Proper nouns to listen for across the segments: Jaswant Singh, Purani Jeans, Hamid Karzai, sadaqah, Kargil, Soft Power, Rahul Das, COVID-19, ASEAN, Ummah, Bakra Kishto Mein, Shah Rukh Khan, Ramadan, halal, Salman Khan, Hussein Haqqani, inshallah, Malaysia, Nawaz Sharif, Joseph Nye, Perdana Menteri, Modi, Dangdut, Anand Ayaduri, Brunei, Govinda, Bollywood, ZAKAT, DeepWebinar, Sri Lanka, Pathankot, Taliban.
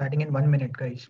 Starting in 1 minute, guys.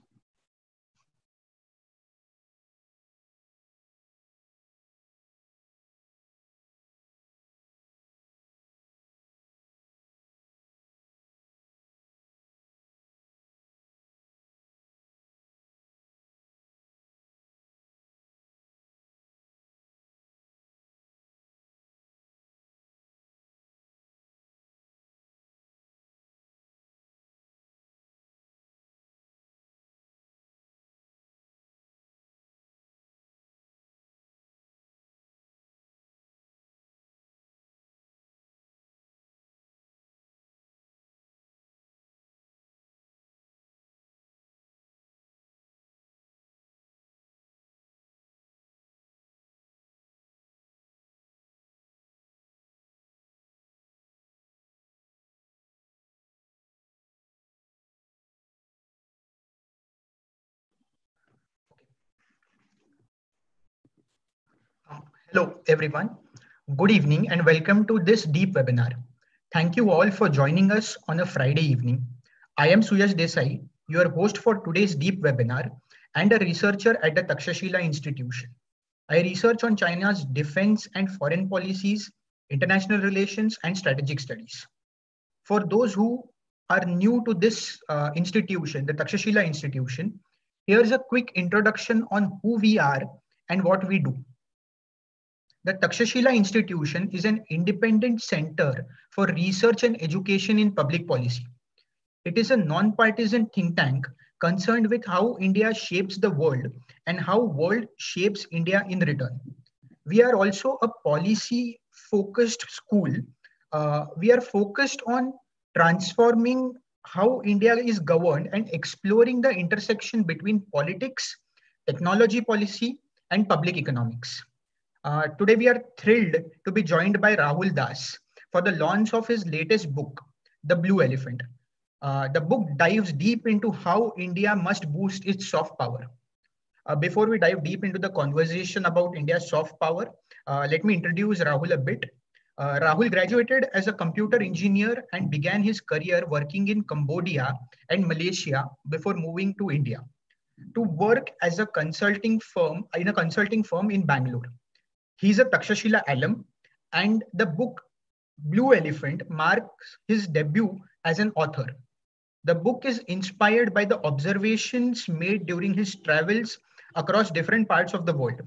Hello everyone, good evening and welcome to this deep webinar. Thank you all for joining us on a Friday evening. I am Suyash Desai, your host for today's deep webinar and a researcher at the Takshashila Institution. I research on China's defense and foreign policies, international relations and strategic studies. For those who are new to this institution, the Takshashila Institution, here's a quick introduction on who we are and what we do. The Takshashila Institution is an independent center for research and education in public policy. It is a non-partisan think tank concerned with how India shapes the world and how world shapes India in return. We are also a policy-focused school. We are focused on transforming how India is governed and exploring the intersection between politics, technology policy, and public economics. Today, we are thrilled to be joined by Rahul Das for the launch of his latest book, The Blue Elephant. The book dives deep into how India must boost its soft power. Before we dive deep into the conversation about India's soft power, let me introduce Rahul a bit. Rahul graduated as a computer engineer and began his career working in Cambodia and Malaysia before moving to India to work as a consulting firm in Bangalore. He's a Takshashila alum, and the book Blue Elephant marks his debut as an author. The book is inspired by the observations made during his travels across different parts of the world.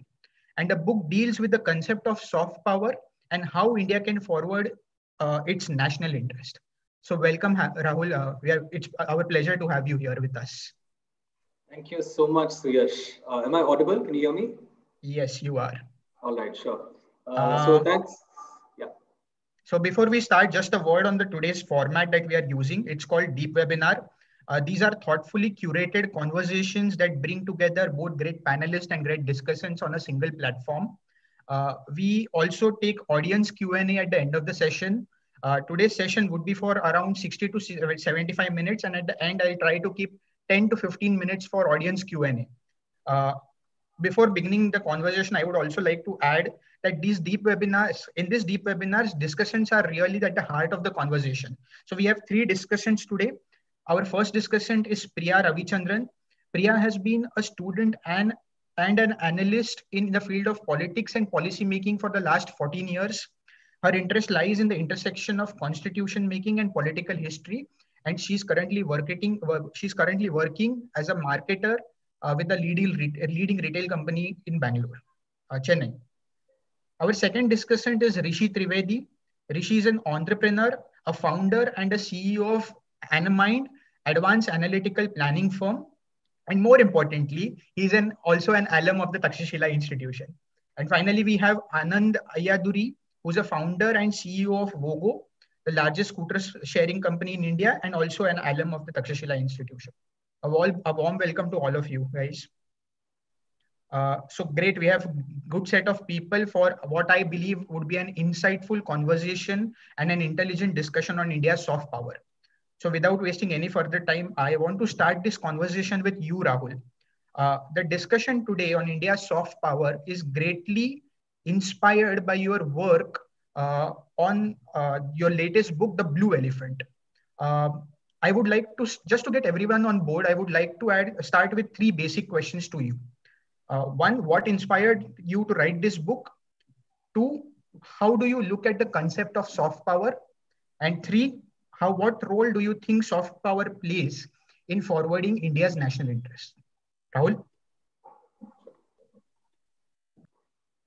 And the book deals with the concept of soft power and how India can forward its national interest. So welcome, Rahul. It's our pleasure to have you here with us. Thank you so much, Suyash. Am I audible? Can you hear me? Yes, you are. All right, sure. So before we start, just a word on the today's format that we are using. It's called Deep Webinar. These are thoughtfully curated conversations that bring together both great panelists and great discussants on a single platform. We also take audience Q&A at the end of the session. Today's session would be for around 60 to 75 minutes. And at the end, I'll try to keep 10 to 15 minutes for audience Q&A. Before beginning the conversation, I would also like to add that in these deep webinars, discussions are really at the heart of the conversation. So we have three discussions today. Our first discussant is Priya Ravichandran. Priya has been a student and an analyst in the field of politics and policy making for the last 14 years. Her interest lies in the intersection of constitution making and political history. And she's currently working as a marketer with a leading retail company in Bangalore, Chennai. Our second discussant is Rishi Trivedi. Rishi is an entrepreneur, a founder and a CEO of Anamind, advanced analytical planning firm. And more importantly, he's also an alum of the Takshashila Institution. And finally, we have Anand Ayaduri, who's a founder and CEO of Vogo, the largest scooter sharing company in India, and also an alum of the Takshashila Institution. A warm welcome to all of you guys. So great, we have a good set of people for what I believe would be an insightful conversation and an intelligent discussion on India's soft power. So without wasting any further time, I want to start this conversation with you, Rahul. The discussion today on India's soft power is greatly inspired by your work on your latest book, The Blue Elephant. I would like to, just to get everyone on board, I would like to start with three basic questions to you. One, what inspired you to write this book? Two, how do you look at the concept of soft power? And three, what role do you think soft power plays in forwarding India's national interest? Rahul?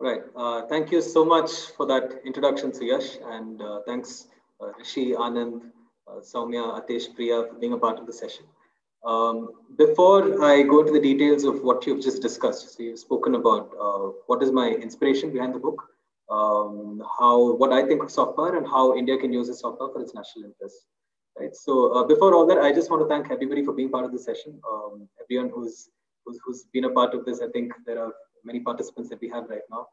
Right. Thank you so much for that introduction, Suyash. And thanks, Rishi, Anand, Soumya, Atesh, Priya for being a part of the session. Before I go into the details of what you've just discussed, so you've spoken about what is my inspiration behind the book, what I think of soft power and how India can use its soft power for its national interests. Right. So before all that, I just want to thank everybody for being part of the session. Everyone who's been a part of this, I think there are many participants that we have right now.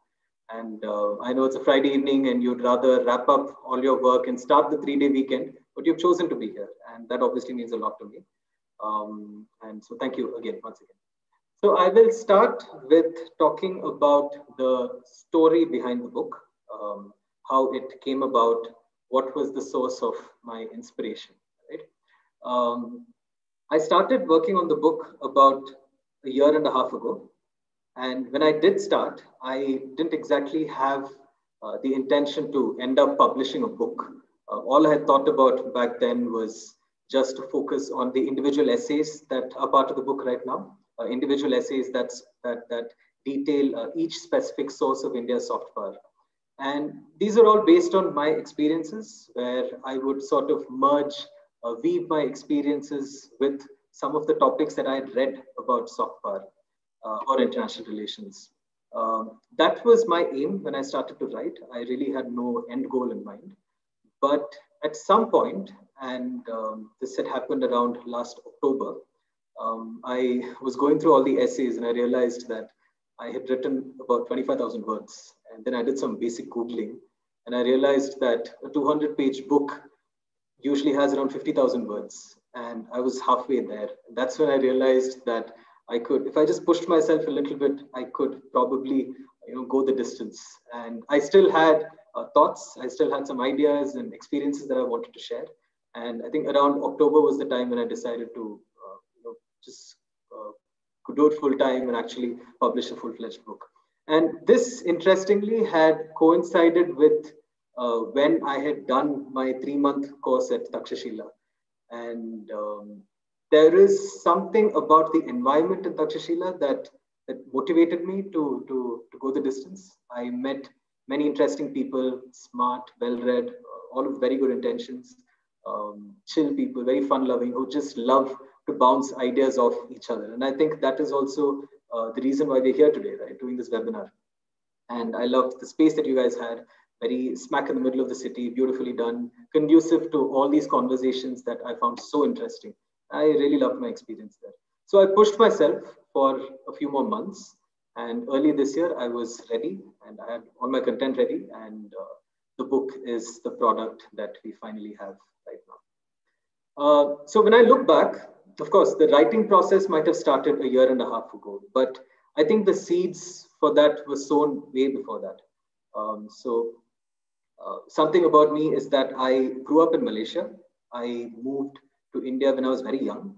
And I know it's a Friday evening and you'd rather wrap up all your work and start the three-day weekend, but you've chosen to be here. And that obviously means a lot to me. And so thank you again, once again. So I will start with talking about the story behind the book, how it came about, what was the source of my inspiration, right? I started working on the book about 1.5 years ago. And when I did start, I didn't exactly have the intention to end up publishing a book. All I had thought about back then was just to focus on the individual essays that are part of the book right now, individual essays that detail each specific source of India's soft power. And these are all based on my experiences, where I would sort of weave my experiences with some of the topics that I had read about soft power. Or international relations. That was my aim when I started to write. I really had no end goal in mind. But at some point, and this had happened around last October, I was going through all the essays and I realized that I had written about 25,000 words. And then I did some basic Googling and I realized that a 200-page book usually has around 50,000 words. And I was halfway there. And that's when I realized that if I just pushed myself a little bit, I could probably, go the distance. And I still had thoughts, I still had some ideas and experiences that I wanted to share. And I think around October was the time when I decided to do it full time and actually publish a full-fledged book. And this, interestingly, had coincided with when I had done my 3-month course at Takshashila. And there is something about the environment in Takshashila that motivated me to go the distance. I met many interesting people, smart, well-read, all with very good intentions, chill people, very fun-loving, who just love to bounce ideas off each other. And I think that is also the reason why we're here today, right, doing this webinar. And I loved the space that you guys had, very smack in the middle of the city, beautifully done, conducive to all these conversations that I found so interesting. I really loved my experience there. So I pushed myself for a few more months. And early this year, I was ready and I had all my content ready. And the book is the product that we finally have right now. So when I look back, of course, the writing process might have started 1.5 years ago. But I think the seeds for that were sown way before that. Something about me is that I grew up in Malaysia. I moved to India when I was very young.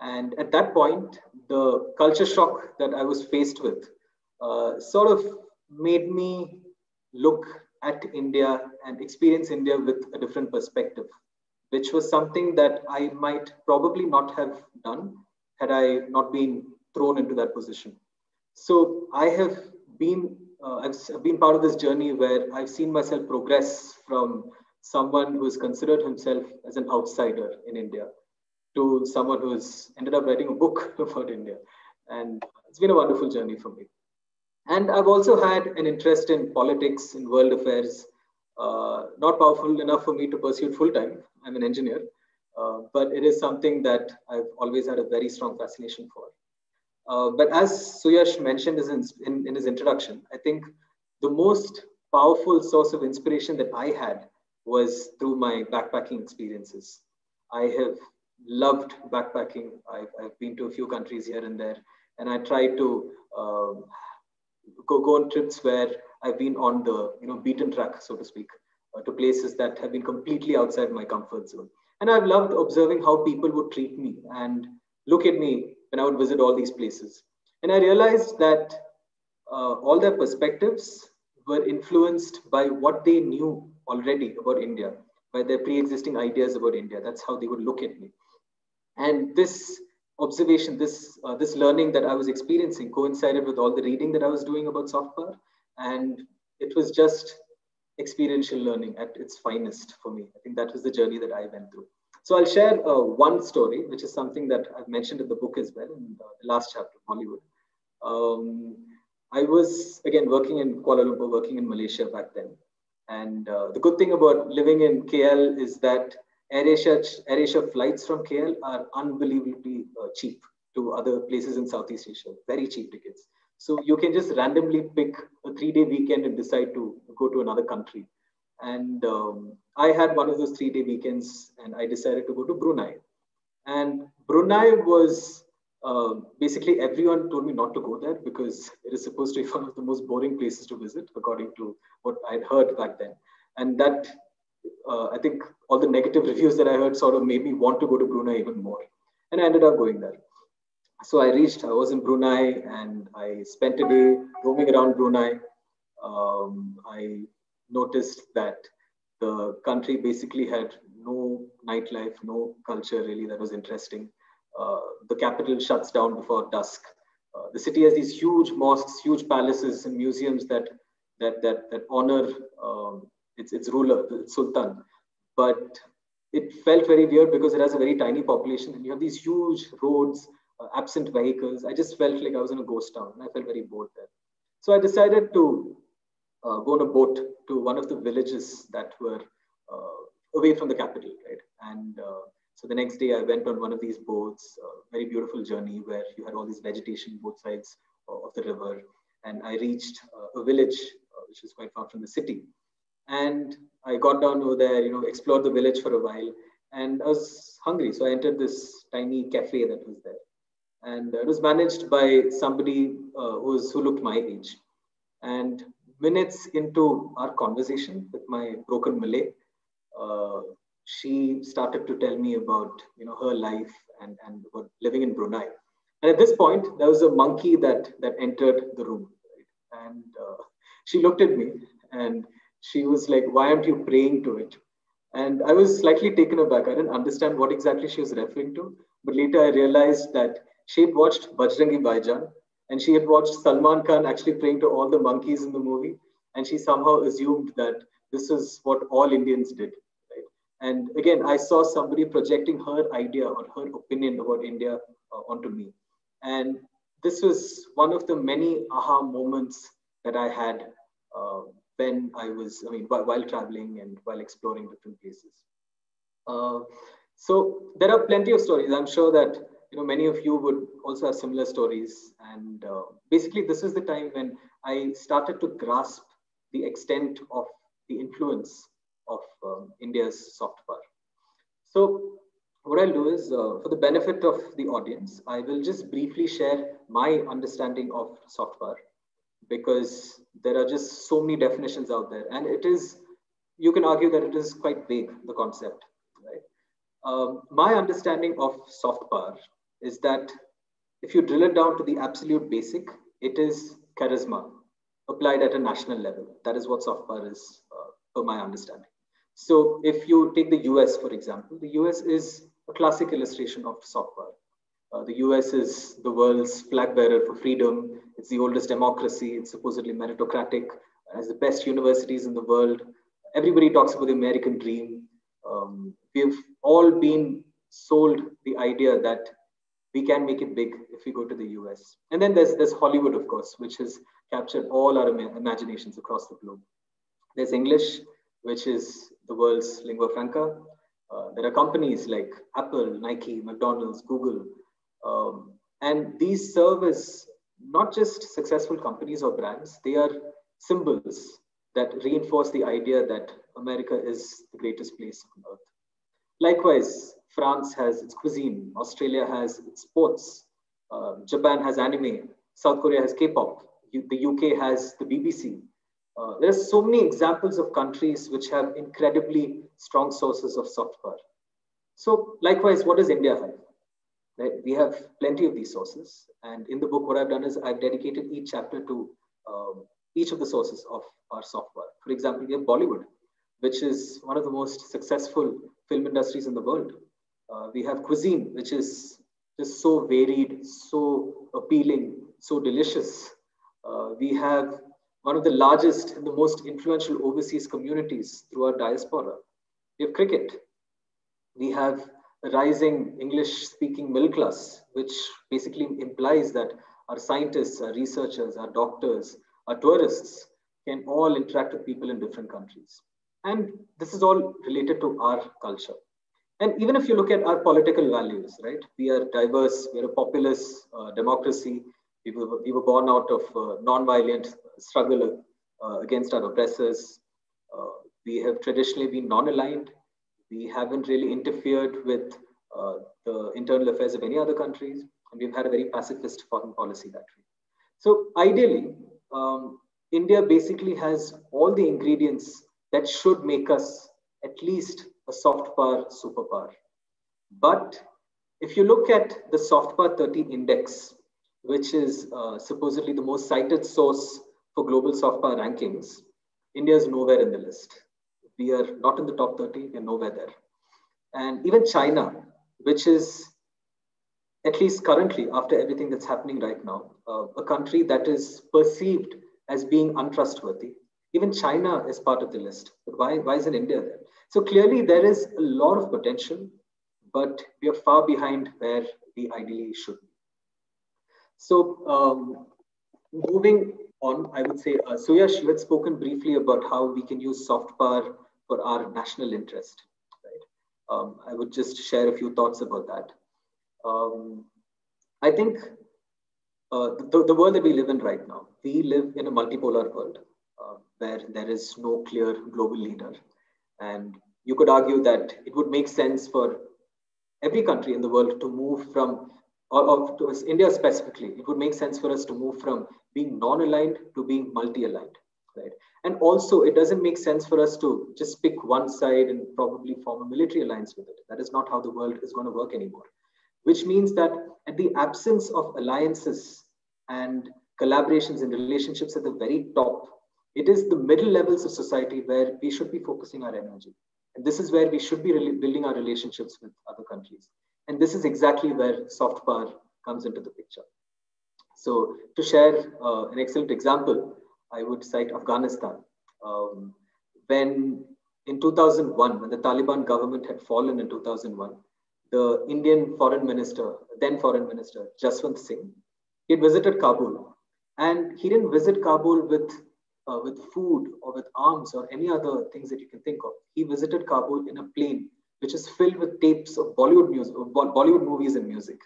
And at that point, the culture shock that I was faced with sort of made me look at India and experience India with a different perspective, which was something that I might probably not have done had I not been thrown into that position. So I have been, I've been part of this journey where I've seen myself progress from someone who has considered himself as an outsider in India to someone who has ended up writing a book about India. And it's been a wonderful journey for me. And I've also had an interest in politics, in world affairs, not powerful enough for me to pursue it full time. I'm an engineer, but it is something that I've always had a very strong fascination for. But as Suyash mentioned in his introduction, I think the most powerful source of inspiration that I had was through my backpacking experiences. I have loved backpacking. I've been to a few countries here and there, and I try to go on trips where I've been on the beaten track, so to speak, to places that have been completely outside my comfort zone. And I've loved observing how people would treat me and look at me when I would visit all these places. And I realized that all their perspectives were influenced by what they knew already about India, by their pre-existing ideas about India. That's how they would look at me. And this observation, this learning that I was experiencing coincided with all the reading that I was doing about soft power. And it was just experiential learning at its finest for me. I think that was the journey that I went through. So I'll share one story, which is something that I've mentioned in the book as well, in the last chapter, Hollywood. I was, again, working in Kuala Lumpur, working in Malaysia back then. And the good thing about living in KL is that Air Asia flights from KL are unbelievably cheap to other places in Southeast Asia, very cheap tickets. So you can just randomly pick a 3-day weekend and decide to go to another country. And I had one of those 3-day weekends and I decided to go to Brunei. And Brunei was basically everyone told me not to go there because it is supposed to be one of the most boring places to visit, according to what I'd heard back then. And that, I think all the negative reviews that I heard sort of made me want to go to Brunei even more. And I ended up going there. So I was in Brunei and I spent a day roaming around Brunei. I noticed that the country basically had no nightlife, no culture really that was interesting. The capital shuts down before dusk. The city has these huge mosques, huge palaces and museums that honor its ruler, the Sultan. But it felt very weird because it has a very tiny population and you have these huge roads, absent vehicles. I just felt like I was in a ghost town and I felt very bored there. So I decided to go on a boat to one of the villages that were away from the capital, right? And so the next day I went on one of these boats, very beautiful journey where you had all this vegetation both sides of the river. And I reached a village, which is quite far from the city. And I got down over there, explored the village for a while. And I was hungry. So I entered this tiny cafe that was there. And it was managed by somebody who looked my age. And minutes into our conversation with my broken Malay, she started to tell me about her life and about living in Brunei. And at this point, there was a monkey that entered the room. Right? And she looked at me and she was like, "Why aren't you praying to it?" And I was slightly taken aback. I didn't understand what exactly she was referring to. But later I realized that she had watched Bajrangi Bhaijaan and she had watched Salman Khan actually praying to all the monkeys in the movie. And she somehow assumed that this is what all Indians did. Right? And again, I saw somebody projecting her idea or her opinion about India onto me. And this was one of the many aha moments that I had when I was, while traveling and while exploring different places. So there are plenty of stories. I'm sure that many of you would also have similar stories. And basically, this is the time when I started to grasp the extent of the influence of India's soft power. So what I'll do is, for the benefit of the audience, I will just briefly share my understanding of soft power, because there are just so many definitions out there. And it is, you can argue that it is quite vague, the concept, right? My understanding of soft power is that if you drill it down to the absolute basic, it is charisma applied at a national level. That is what soft power is, per my understanding. So if you take the US, for example, the US is a classic illustration of soft power. The US is the world's flag bearer for freedom. It's the oldest democracy. It's supposedly meritocratic. It has the best universities in the world. Everybody talks about the American dream. We've all been sold the idea that we can make it big if we go to the US. And then there's Hollywood, of course, which has captured all our imaginations across the globe. There's English, which is the world's lingua franca. There are companies like Apple, Nike, McDonald's, Google. And these serve as not just successful companies or brands, they are symbols that reinforce the idea that America is the greatest place on earth. Likewise, France has its cuisine, Australia has its sports, Japan has anime, South Korea has K-pop, the UK has the BBC. There are so many examples of countries which have incredibly strong sources of soft power. So likewise, what does India have? Right? We have plenty of these sources. And in the book, what I've done is I've dedicated each chapter to each of the sources of our software. For example, we have Bollywood, which is one of the most successful film industries in the world. We have cuisine, which is just so varied, so appealing, so delicious. We have one of the largest and the most influential overseas communities through our diaspora. We have cricket. We have a rising English-speaking middle class, which basically implies that our scientists, our researchers, our doctors, our tourists can all interact with people in different countries. And this is all related to our culture. And even if you look at our political values, right? We are diverse, we are a populous democracy. We were born out of non-violent struggle against our oppressors. We have traditionally been non-aligned. We haven't really interfered with the internal affairs of any other countries. And we've had a very pacifist foreign policy that way. So ideally, India basically has all the ingredients that should make us at least a soft power superpower. But if you look at the soft power 30 index, which is supposedly the most cited source for global soft power rankings, India is nowhere in the list. We are not in the top 30, we are nowhere there. And even China, which is at least currently, after everything that's happening right now, a country that is perceived as being untrustworthy, even China is part of the list. But why isn't India there? So clearly there is a lot of potential, but we are far behind where we ideally should be. So moving on, I would say, Suyash, you had spoken briefly about how we can use soft power for our national interest, right? I would just share a few thoughts about that. I think the world that we live in right now, we live in a multipolar world where there is no clear global leader. And you could argue that it would make sense for every country in the world to move from, or to us, India specifically, it would make sense for us to move from being non-aligned to being multi-aligned, right? And also it doesn't make sense for us to just pick one side and probably form a military alliance with it. That is not how the world is going to work anymore. Which means that at the absence of alliances and collaborations and relationships at the very top, it is the middle levels of society where we should be focusing our energy. And this is where we should be really building our relationships with other countries. And this is exactly where soft power comes into the picture. So to share an excellent example, I would cite Afghanistan. When in 2001, when the Taliban government had fallen in 2001, the Indian foreign minister, then foreign minister, Jaswant Singh, he had visited Kabul. And he didn't visit Kabul with food or with arms or any other things that you can think of. He visited Kabul in a plane, which is filled with tapes of Bollywood music, Bollywood movies and music.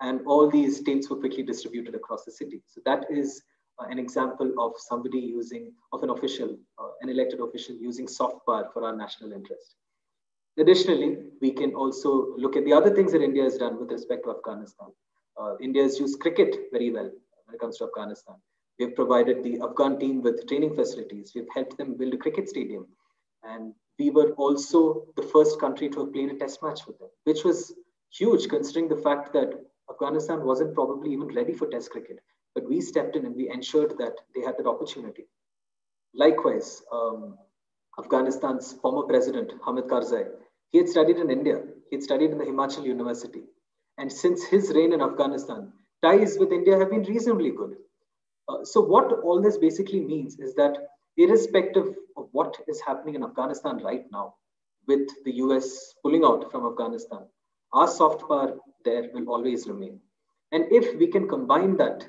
And all these tapes were quickly distributed across the city. So that is an example of somebody using, of an official, an elected official using soft power for our national interest. Additionally, we can also look at the other things that India has done with respect to Afghanistan. India has used cricket very well when it comes to Afghanistan. We've provided the Afghan team with training facilities. We've helped them build a cricket stadium. And we were also the first country to have played a test match with them, which was huge considering the fact that Afghanistan wasn't probably even ready for test cricket. But we stepped in and we ensured that they had that opportunity. Likewise, Afghanistan's former president, Hamid Karzai, he had studied in India. He had studied in the Himachal University. And since his reign in Afghanistan, ties with India have been reasonably good. So what all this basically means is that irrespective of what is happening in Afghanistan right now, with the US pulling out from Afghanistan, our soft power there will always remain. And if we can combine that,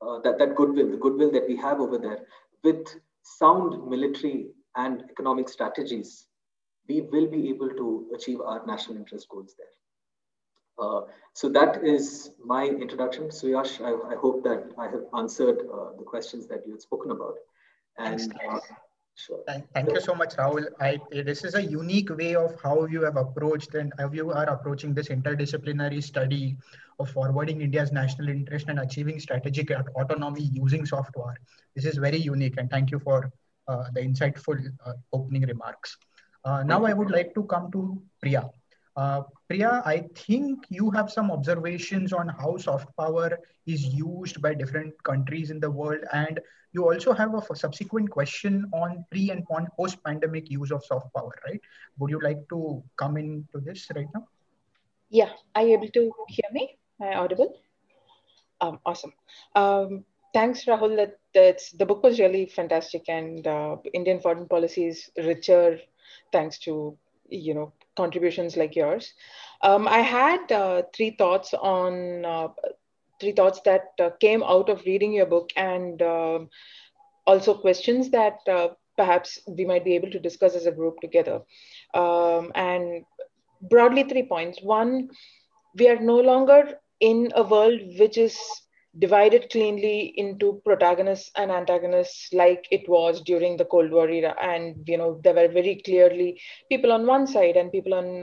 goodwill, the goodwill that we have over there, with sound military and economic strategies, we will be able to achieve our national interest goals there. So that is my introduction. Suyash, I hope that I have answered the questions that you had spoken about. And sure. Thank you so much, Rahul. This is a unique way of how you have approached and how you are approaching this interdisciplinary study of forwarding India's national interest and achieving strategic autonomy using soft power. This is very unique, and thank you for the insightful opening remarks. Now I would like to come to Priya. Priya, I think you have some observations on how soft power is used by different countries in the world. And you also have a subsequent question on pre and post-pandemic use of soft power, right? Would you like to come into this right now? Yeah, are you able to hear me? Am I audible? Awesome. Thanks, Rahul. The book was really fantastic, and Indian foreign policy is richer thanks to, you know, contributions like yours. I had three thoughts that came out of reading your book, and also questions that perhaps we might be able to discuss as a group together. And broadly, 3 points. One, we are no longer in a world which is divided cleanly into protagonists and antagonists like it was during the Cold War era. And, you know, there were very clearly people on one side and people on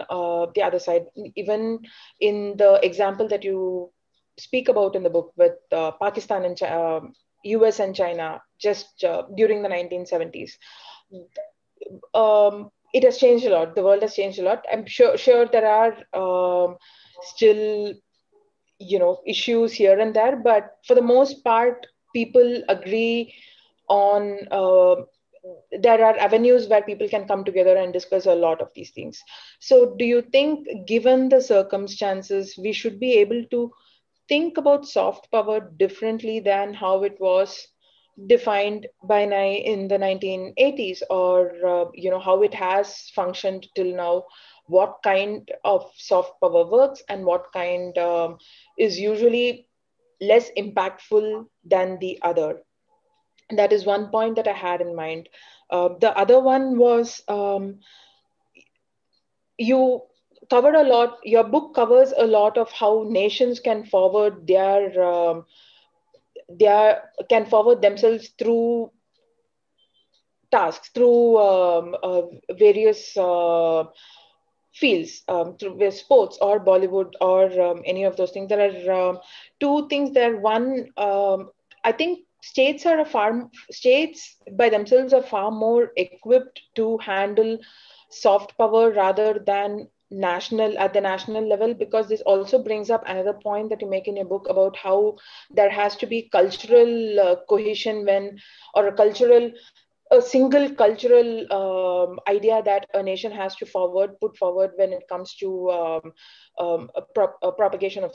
the other side. Even in the example that you speak about in the book with Pakistan and US and China, just during the 1970s. It has changed a lot. The world has changed a lot. I'm sure there are still, you know, issues here and there, but for the most part, people agree on, there are avenues where people can come together and discuss a lot of these things. So do you think, given the circumstances, we should be able to think about soft power differently than how it was defined by Nye in the 1980s, or, you know, how it has functioned till now? What kind of soft power works and what kind is usually less impactful than the other? And that is one point that I had in mind. The other one was, you covered a lot, your book covers a lot of how nations can forward their, can forward themselves through tasks, through various fields, through sports or Bollywood or any of those things. There are two things there. One, I think states by themselves are far more equipped to handle soft power rather than at the national level, because this also brings up another point that you make in your book about how there has to be cultural cohesion a single cultural idea that a nation has to put forward when it comes to propagation of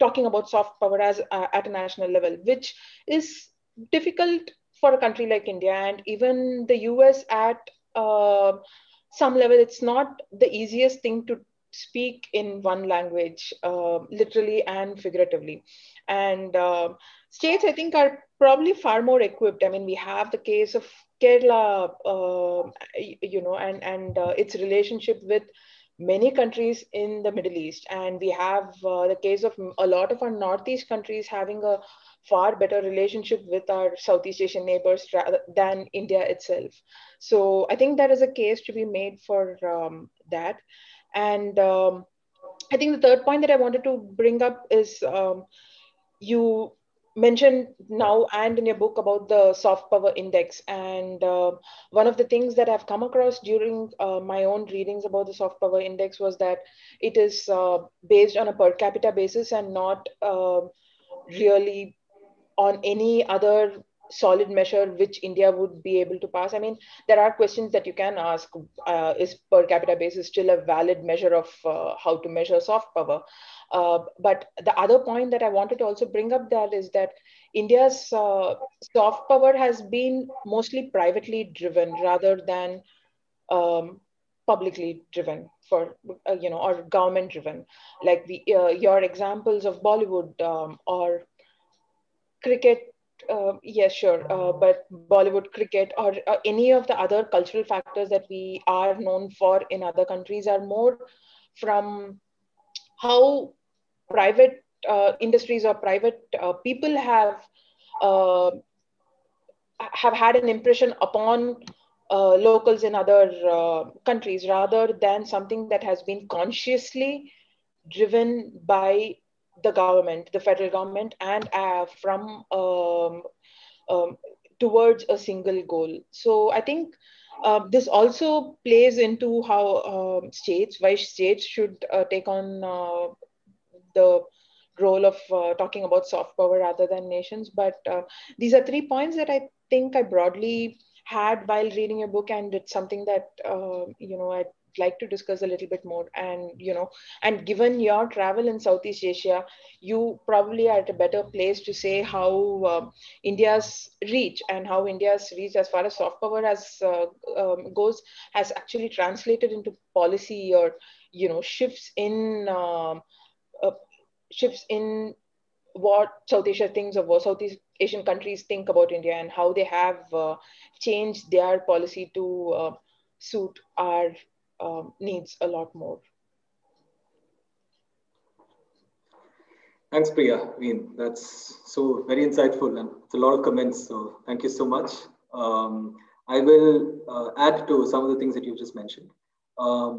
talking about soft power as at a national level, which is difficult for a country like India, and even the US at some level. It's not the easiest thing to speak in one language, literally and figuratively. And states, I think, are probably far more equipped. I mean, we have the case of Kerala, you know, and its relationship with many countries in the Middle East. And we have the case of a lot of our Northeast countries having a far better relationship with our Southeast Asian neighbors than India itself. So I think there is a case to be made for that. And I think the third point that I wanted to bring up is, you mentioned now and in your book about the soft power index. And one of the things that I've come across during my own readings about the soft power index was that it is based on a per capita basis and not really on any other solid measure which India would be able to pass. I mean, there are questions that you can ask, is per capita basis still a valid measure of how to measure soft power? But the other point that I wanted to also bring up that is that India's soft power has been mostly privately driven rather than publicly driven, for you know, or government driven, like your examples of Bollywood or cricket. Yeah, sure. But Bollywood, cricket, or any of the other cultural factors that we are known for in other countries are more from how private industries or private people have had an impression upon locals in other countries, rather than something that has been consciously driven by the government, the federal government, and towards a single goal. So I think This also plays into how why states should take on the role of talking about soft power rather than nations. But these are 3 points that I think I broadly had while reading your book, and it's something that I'd like to discuss a little bit more. And and given your travel in Southeast Asia, you probably are at a better place to say how India's reach and how India's reach as far as soft power as goes has actually translated into policy or shifts in what Southeast Asian countries think about India and how they have changed their policy to suit our needs a lot more. Thanks, Priya. I mean, that's so very insightful, and it's a lot of comments. So thank you so much. I will add to some of the things that you just mentioned. I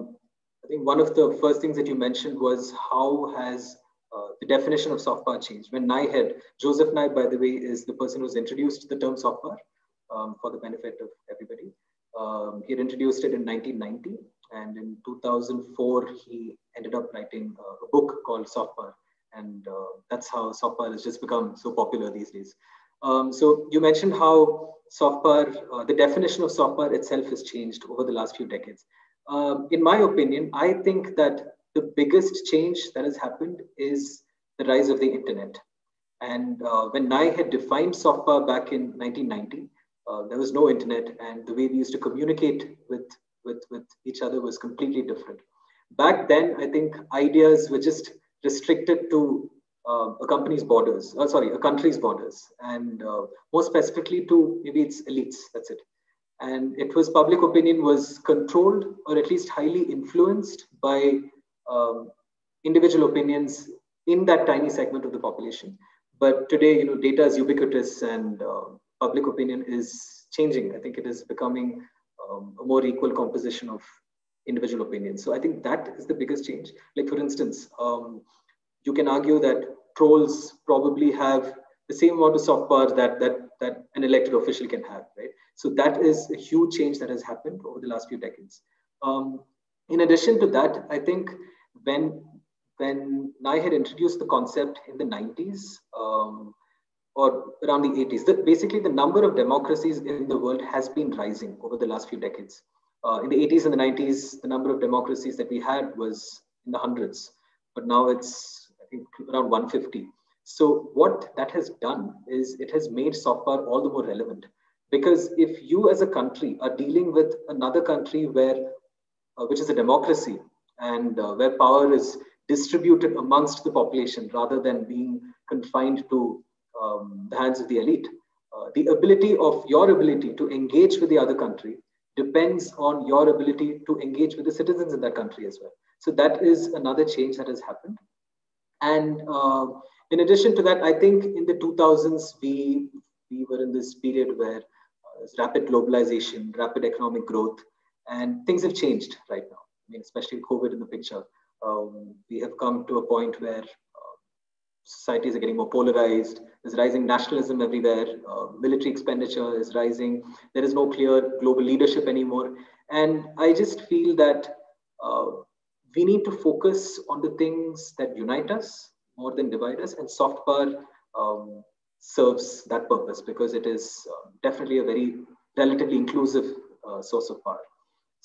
think one of the first things that you mentioned was how has the definition of soft power changed. When Nye had, Joseph Nye, by the way, is the person who's introduced the term soft power for the benefit of everybody. He had introduced it in 1990, and in 2004, he ended up writing a book called Soft Power, and that's how soft power has just become so popular these days. So you mentioned how soft power, the definition of soft power itself has changed over the last few decades. In my opinion, I think that the biggest change that has happened is the rise of the internet. And when Nye had defined soft power back in 1990, there was no internet, and the way we used to communicate with each other was completely different. Back then, I think ideas were just restricted to a country's borders, and more specifically to maybe its elites, that's it. And it was public opinion was controlled or at least highly influenced by individual opinions in that tiny segment of the population. But today, data is ubiquitous, and public opinion is changing. I think it is becoming a more equal composition of individual opinions. So I think that is the biggest change. Like, for instance, you can argue that trolls probably have the same amount of soft power that an elected official can have, right? So that is a huge change that has happened over the last few decades. In addition to that, I think when Nye had introduced the concept in the 90s or around the 80s, that basically the number of democracies in the world has been rising over the last few decades. In the 80s and the 90s, the number of democracies that we had was in the hundreds, but now it's, I think, around 150. So what that has done is it has made soft power all the more relevant, because if you as a country are dealing with another country which is a democracy, and where power is distributed amongst the population rather than being confined to the hands of the elite, your ability to engage with the other country depends on your ability to engage with the citizens in that country as well. So that is another change that has happened. And in addition to that, I think in the 2000s, we were in this period where rapid globalization, rapid economic growth, and things have changed right now. I mean, especially COVID in the picture. We have come to a point where societies are getting more polarized. There's rising nationalism everywhere. Military expenditure is rising. There is no clear global leadership anymore. And I just feel that we need to focus on the things that unite us more than divide us. And soft power serves that purpose, because it is definitely a very relatively inclusive source of power.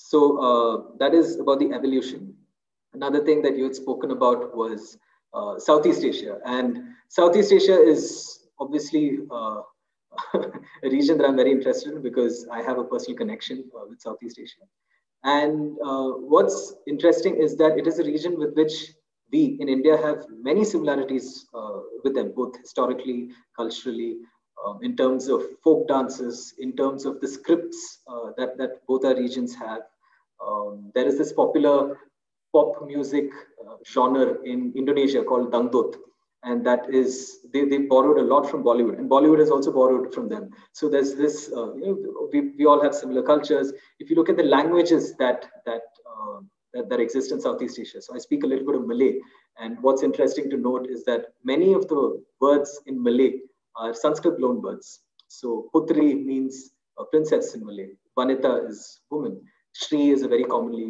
So that is about the evolution. Another thing that you had spoken about was Southeast Asia. And Southeast Asia is obviously a region that I'm very interested in, because I have a personal connection with Southeast Asia. And what's interesting is that it is a region with which we in India have many similarities with them, both historically, culturally, in terms of folk dances, in terms of the scripts that both our regions have. There is this popular pop music genre in Indonesia called Dangdut, and that is, they borrowed a lot from Bollywood, and Bollywood has also borrowed from them. So there's this, we all have similar cultures. If you look at the languages that exist in Southeast Asia. So I speak a little bit of Malay, and what's interesting to note is that many of the words in Malay are Sanskrit loan words. So putri means princess in Malay. Vanita is woman. Shri is a very commonly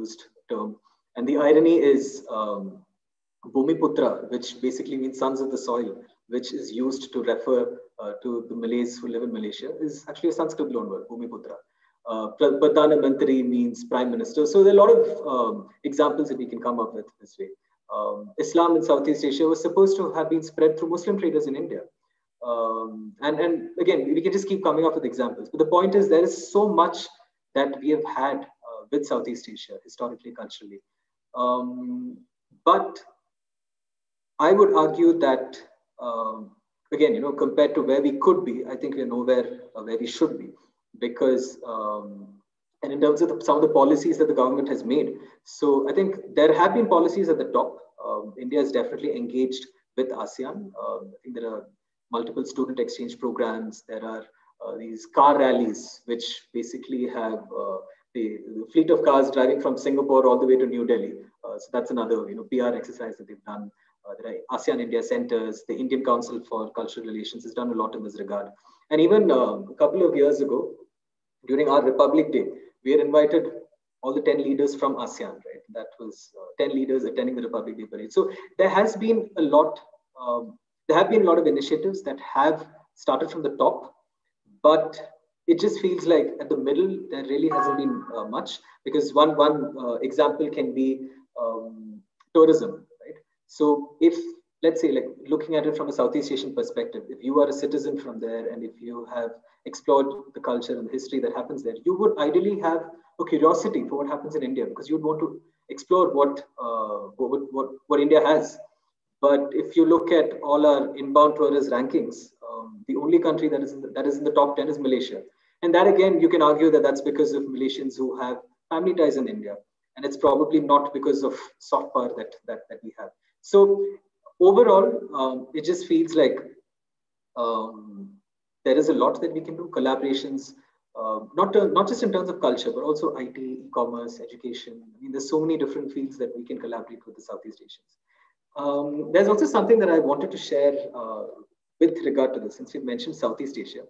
used term. And the irony is Bhumiputra, which basically means sons of the soil, which is used to refer to the Malays who live in Malaysia, is actually a Sanskrit loanword, Bhumiputra. Perdana Menteri means prime minister. So there are a lot of examples that we can come up with this way. Islam in Southeast Asia was supposed to have been spread through Muslim traders in India. And again, we can just keep coming up with examples. But the point is, there is so much that we have had with Southeast Asia, historically, culturally. But I would argue that, again, you know, compared to where we could be, I think we're nowhere where we should be. Because, and in terms of some of the policies that the government has made. So I think there have been policies at the top. India is definitely engaged with ASEAN. I think there are multiple student exchange programs. There are these car rallies, which basically have the fleet of cars driving from Singapore all the way to New Delhi. So that's another PR exercise that they've done. There are ASEAN India centers. The Indian Council for Cultural Relations has done a lot in this regard. And even a couple of years ago, during our Republic Day, we had invited all the 10 leaders from ASEAN, right? That was 10 leaders attending the Republic Day parade. So there has been a lot, there have been a lot of initiatives that have started from the top, but it just feels like at the middle, there really hasn't been much, because one example can be tourism, right? So if, let's say, like looking at it from a Southeast Asian perspective, if you are a citizen from there and if you have explored the culture and the history that happens there, you would ideally have a curiosity for what happens in India, because you'd want to explore what India has. But if you look at all our inbound tourist rankings, the only country that is in the top 10 is Malaysia. And that, again, you can argue that that's because of Malaysians who have family ties in India. And it's probably not because of soft power that we have. So overall, it just feels like there is a lot that we can do. Collaborations, not just in terms of culture, but also IT, e-commerce, education. I mean, there's so many different fields that we can collaborate with the Southeast Asians. There's also something that I wanted to share with regard to this, since we've mentioned Southeast Asia.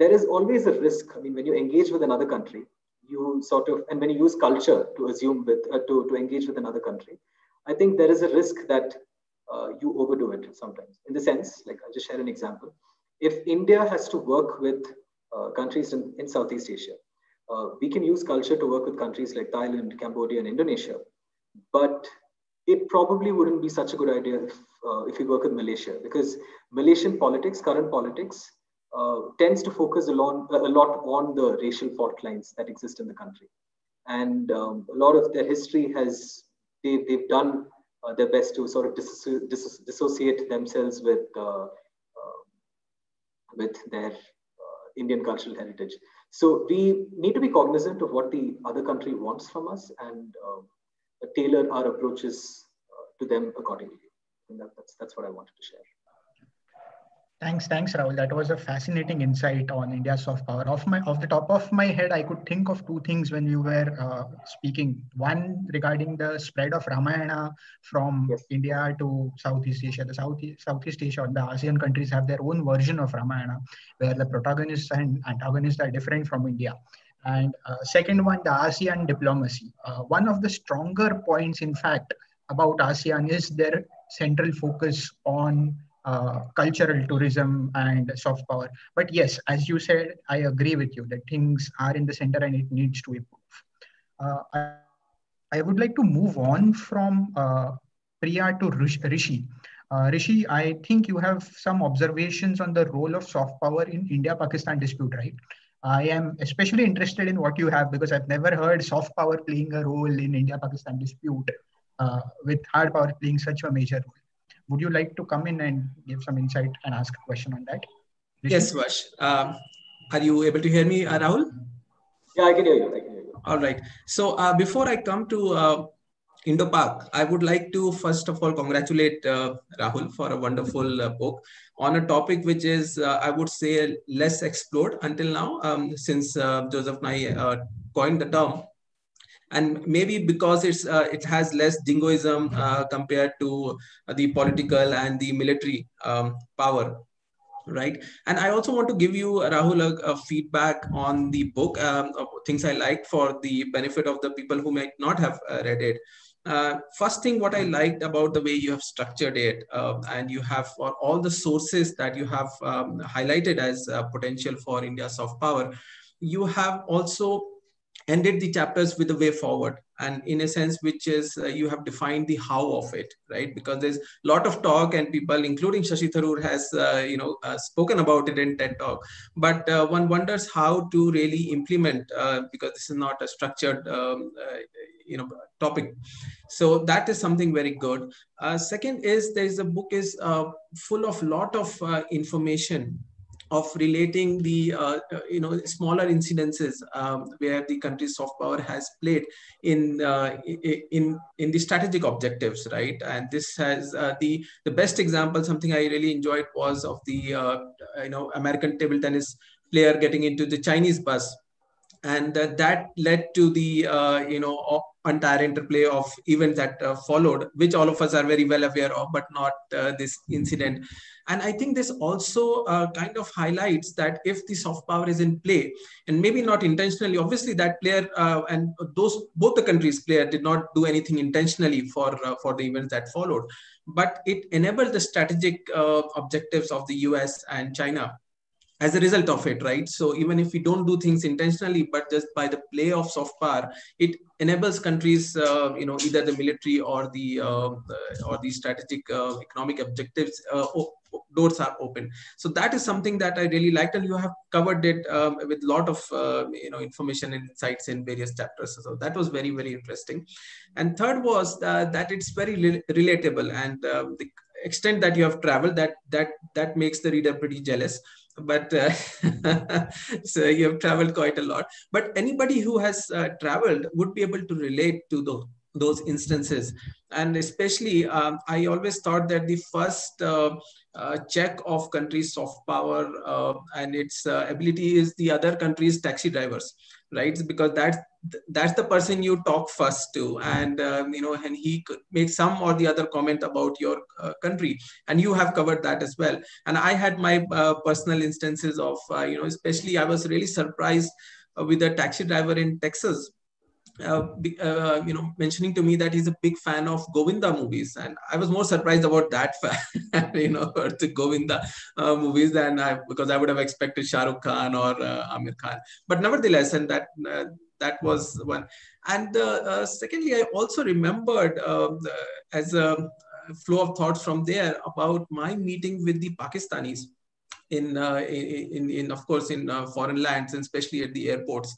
There is always a risk. I mean, when you engage with another country, you sort of, and when you use culture to assume with, to engage with another country, I think there is a risk that you overdo it sometimes. In the sense, like I'll just share an example. If India has to work with countries in Southeast Asia, we can use culture to work with countries like Thailand, Cambodia, and Indonesia. But it probably wouldn't be such a good idea if we work with Malaysia, because Malaysian politics, current politics, tends to focus a lot on the racial fault lines that exist in the country. And a lot of their history has, they've done their best to sort of dissociate themselves with their Indian cultural heritage. So we need to be cognizant of what the other country wants from us and tailor our approaches to them accordingly. And that's what I wanted to share. Thanks, Rahul. That was a fascinating insight on India's soft power. Off the top of my head, I could think of two things when you were speaking. One regarding the spread of Ramayana from India to Southeast Asia. The Southeast Asia, the ASEAN countries have their own version of Ramayana, where the protagonists and antagonists are different from India. And second one, the ASEAN diplomacy. One of the stronger points, in fact, about ASEAN is their central focus on cultural tourism and soft power. But yes, as you said, I agree with you that things are in the center and it needs to improve. I would like to move on from Priya to Rishi. Rishi, I think you have some observations on the role of soft power in India-Pakistan dispute, right? I am especially interested in what you have, because I've never heard soft power playing a role in India-Pakistan dispute with hard power playing such a major role. Would you like to come in and give some insight and ask a question on that? Rishi? Yes, Suyash. Are you able to hear me, Rahul? Yeah, I can hear you. All right. So before I come to Indo-Pak, I would like to first of all congratulate Rahul for a wonderful book on a topic which is, I would say, less explored until now, since Joseph Nye coined the term. And maybe because it's it has less jingoism compared to the political and the military power. right? And I also want to give you, Rahul, a feedback on the book, things I liked for the benefit of the people who might not have read it. First thing, what I liked about the way you have structured it, and you have all the sources that you have highlighted as potential for India's soft power, you have also ended the chapters with a way forward, and in a sense, which is you have defined the how of it, right? Because there's a lot of talk, and people, including Shashi Tharoor, has spoken about it in TED Talk. But one wonders how to really implement, because this is not a structured, topic. So that is something very good. Second is the book is full of lot of information of relating the smaller incidences where the country's soft power has played in the strategic objectives, right? And this has the best example. Something I really enjoyed was of the American table tennis player getting into the Chinese bus, and that led to the entire interplay of events that followed, which all of us are very well aware of, but not this incident. And I think this also kind of highlights that if the soft power is in play, and maybe not intentionally, obviously that player and both the countries' player did not do anything intentionally for the events that followed, but it enabled the strategic objectives of the US and China as a result of it, right? So even if we don't do things intentionally, but just by the play of soft power, it enables countries, either the military or the strategic economic objectives, doors are open. So that is something that I really liked, and you have covered it with a lot of information and insights in various chapters. So that was very, very interesting. And third was that it's very relatable, and the extent that you have traveled, that makes the reader pretty jealous. But so you have traveled quite a lot, but anybody who has traveled would be able to relate to those instances. And especially I always thought that the first check of country's soft power and its ability is the other country's taxi drivers, right? Because that's the person you talk first to, and and he could make some or the other comment about your country, and you have covered that as well. And I had my personal instances of especially I was really surprised with a taxi driver in Texas mentioning to me that he's a big fan of Govinda movies, and I was more surprised about that, the Govinda movies than because I would have expected Shah Rukh Khan or Amir Khan. But nevertheless, and that was one. And secondly, I also remembered as a flow of thoughts from there about my meeting with the Pakistanis in foreign lands, and especially at the airports.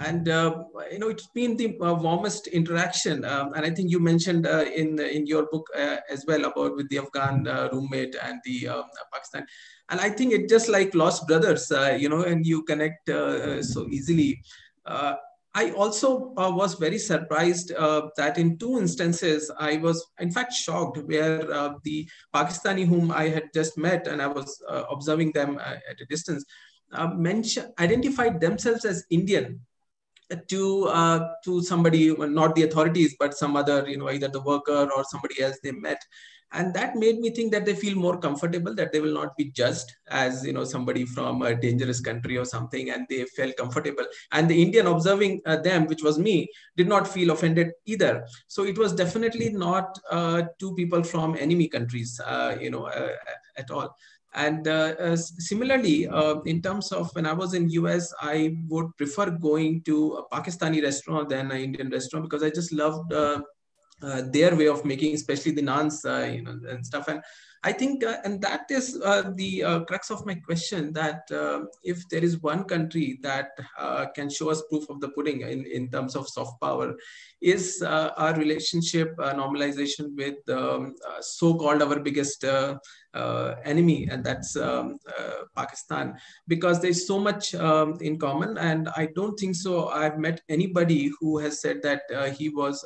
And it's been the warmest interaction, and I think you mentioned in your book as well about with the Afghan roommate and the Pakistan, and I think it just like lost brothers, and you connect so easily. I also was very surprised that in two instances, I was in fact shocked, where the Pakistani whom I had just met, and I was observing them at a distance, identified themselves as Indian to somebody, well, not the authorities, but some other, either the worker or somebody else they met. And that made me think that they feel more comfortable, that they will not be judged as, somebody from a dangerous country or something, and they felt comfortable. And the Indian observing them, which was me, did not feel offended either. So it was definitely not two people from enemy countries, at all. And similarly, in terms of when I was in US, I would prefer going to a Pakistani restaurant than an Indian restaurant, because I just loved their way of making, especially the naans, and stuff. And I think, and that is the crux of my question, that if there is one country that can show us proof of the pudding in terms of soft power, is our relationship normalization with so-called our biggest enemy, and that's Pakistan, because there's so much in common. And I don't think so I've met anybody who has said that he was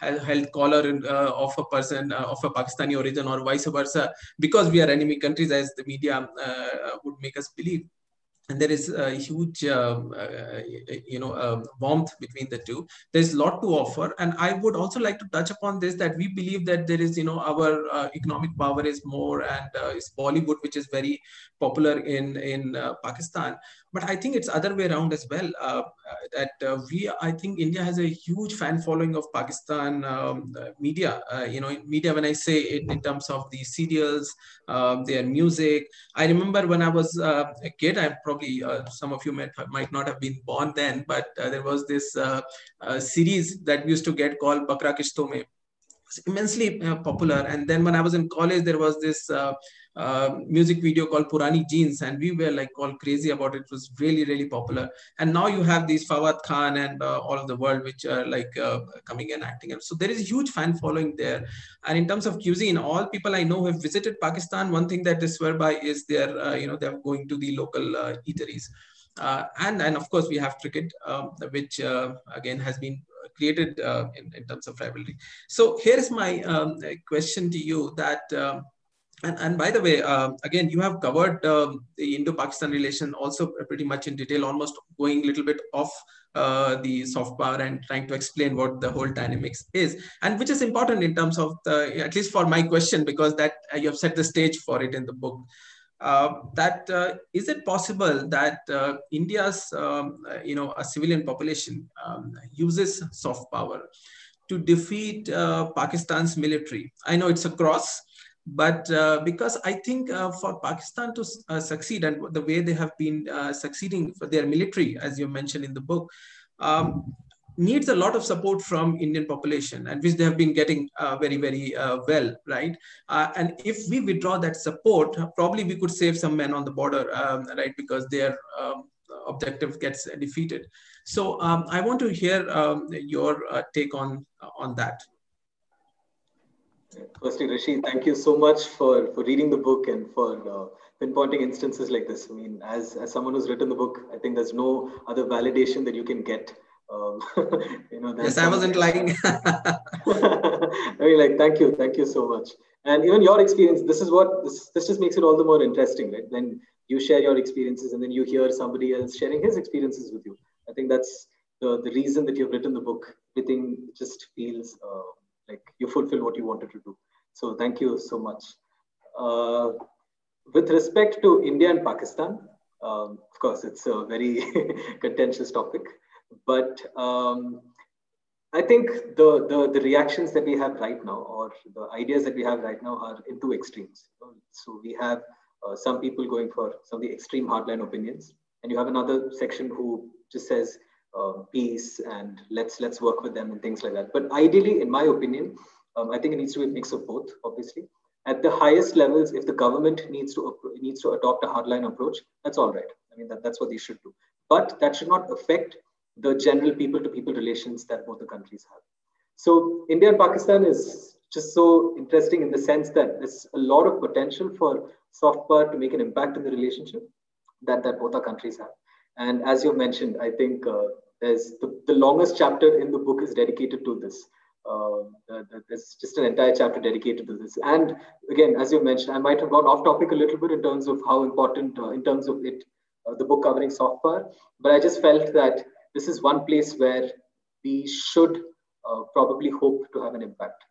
held collar of a person of a Pakistani origin or vice versa, because we are enemy countries, as the media would make us believe. And there is a huge, warmth between the two. There's a lot to offer. And I would also like to touch upon this, that we believe that there is, our economic power is more, and it's Bollywood, which is very popular in Pakistan. But I think it's other way around as well, I think India has a huge fan following of Pakistan media, media when I say it in terms of the serials, their music. I remember when I was a kid, I probably, some of you might not have been born then, but there was this series that we used to get called Bakra Kishto Mein. It's immensely popular. And then when I was in college, there was this music video called Purani Jeans, and we were like all crazy about it. It was really, really popular. And now you have these Fawad Khan and all of the world, which are coming and acting. And so there is a huge fan following there. And in terms of cuisine, all people I know who have visited Pakistan, one thing that they swear by is their, they're going to the local eateries. And of course we have cricket, which again has been created in terms of rivalry. So here's my question to you that, and by the way, again, you have covered the Indo-Pakistan relation also pretty much in detail, almost going a little bit off the soft power and trying to explain what the whole dynamics is, and which is important in terms of, at least for my question, because that you have set the stage for it in the book. Is it possible that India's, a civilian population uses soft power to defeat Pakistan's military? I know it's a cross, but because I think for Pakistan to succeed, and the way they have been succeeding for their military, as you mentioned in the book, needs a lot of support from Indian population, and which they have been getting very, very well, right? And if we withdraw that support, probably we could save some men on the border, right? Because their objective gets defeated. So I want to hear your take on that. Firstly, Rishi, thank you so much for reading the book and for pinpointing instances like this. I mean, as someone who's written the book, I think there's no other validation that you can get. Yes, I wasn't lying. I mean, thank you so much. And even your experience, this just makes it all the more interesting, right? When you share your experiences and then you hear somebody else sharing his experiences with you. I think that's the reason that you've written the book. Everything just feels like you fulfill what you wanted to do. So thank you so much. With respect to India and Pakistan, of course, it's a very contentious topic. But I think the reactions that we have right now, or the ideas that we have right now, are in two extremes. So we have some people going for some of the extreme hardline opinions, and you have another section who just says peace and let's work with them and things like that. But ideally, in my opinion, I think it needs to be a mix of both. Obviously, at the highest levels, if the government needs to adopt a hardline approach, that's all right. I mean, that's what they should do. But that should not affect the general people-to-people relations that both the countries have. So India and Pakistan is just so interesting in the sense that there's a lot of potential for soft power to make an impact in the relationship that both our countries have. And as you mentioned, I think there's the longest chapter in the book is dedicated to this. There's just an entire chapter dedicated to this. And again, as you mentioned, I might have gone off topic a little bit in terms of how important, in terms of it, the book covering soft power, but I just felt that this is one place where we should probably hope to have an impact,